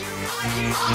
Reminded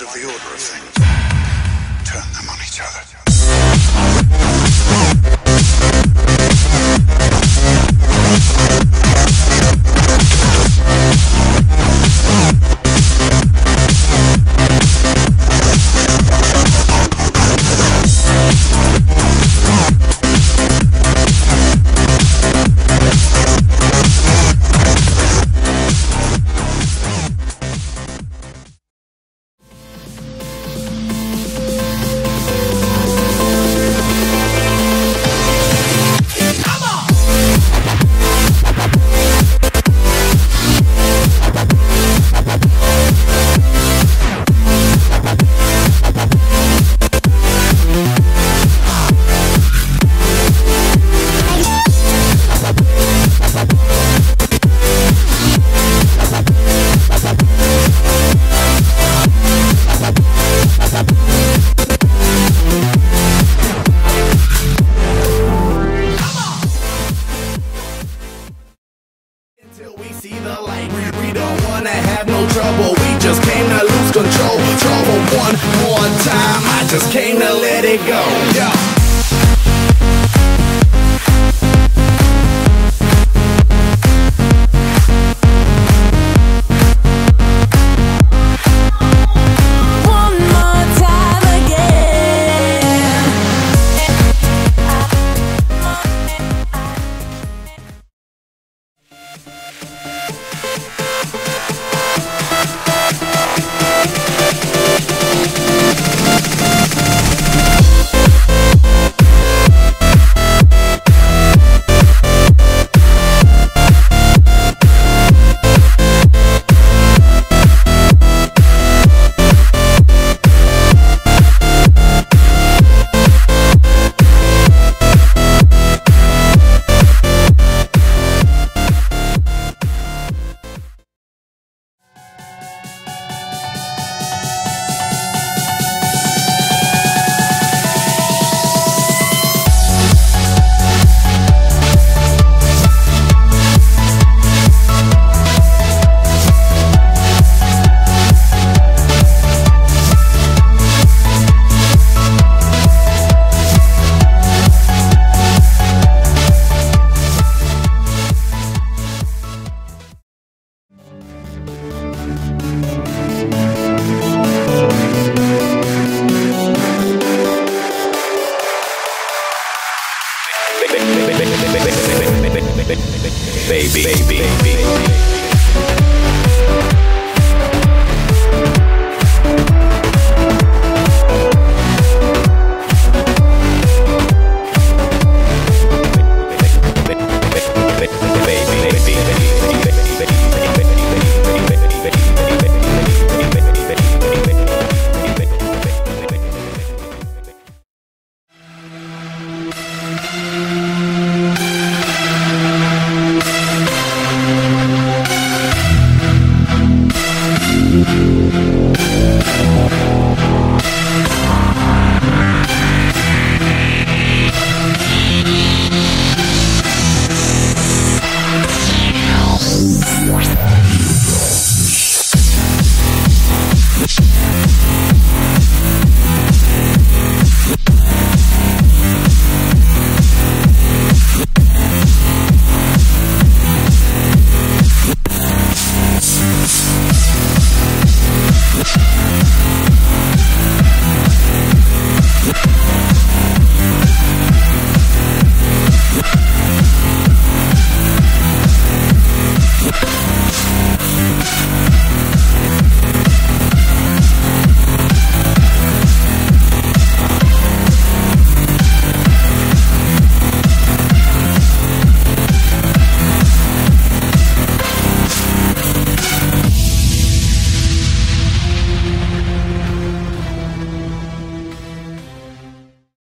of the order of things. Turn them on each baby.